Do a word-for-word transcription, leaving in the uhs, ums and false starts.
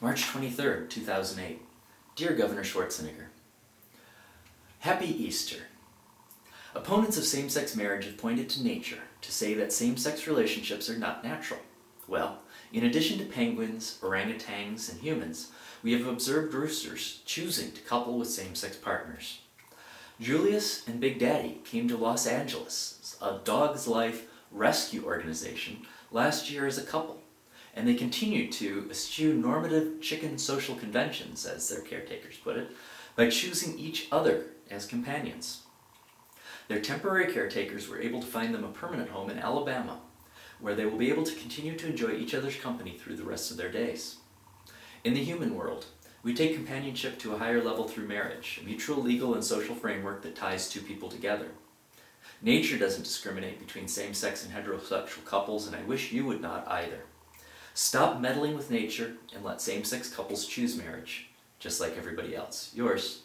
March twenty-third, two thousand eight. Dear Governor Schwarzenegger, Happy Easter. Opponents of same-sex marriage have pointed to nature to say that same-sex relationships are not natural. Well, in addition to penguins, orangutans, and humans, we have observed roosters choosing to couple with same-sex partners. Julius and Big Daddy came to Los Angeles, A Dog's Life rescue organization, last year as a couple, and they continue to eschew normative chicken social conventions, as their caretakers put it, by choosing each other as companions. Their temporary caretakers were able to find them a permanent home in Alabama, where they will be able to continue to enjoy each other's company through the rest of their days. In the human world, we take companionship to a higher level through marriage, a mutual legal and social framework that ties two people together. Nature doesn't discriminate between same-sex and heterosexual couples, and I wish you would not either. Stop meddling with nature and let same-sex couples choose marriage, just like everybody else. Yours.